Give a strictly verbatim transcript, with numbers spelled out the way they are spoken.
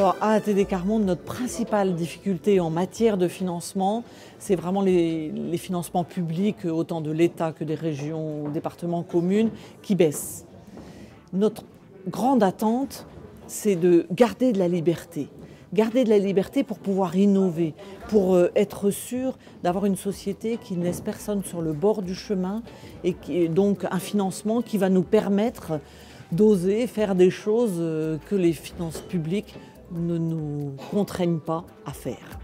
Alors, à A T D Quart Monde, notre principale difficulté en matière de financement, c'est vraiment les, les financements publics, autant de l'État que des régions, départements, communes, qui baissent. Notre grande attente, c'est de garder de la liberté. Garder de la liberté pour pouvoir innover, pour être sûr d'avoir une société qui ne laisse personne sur le bord du chemin et qui, donc un financement qui va nous permettre d'oser faire des choses que les finances publiques ne nous contraignent pas à faire.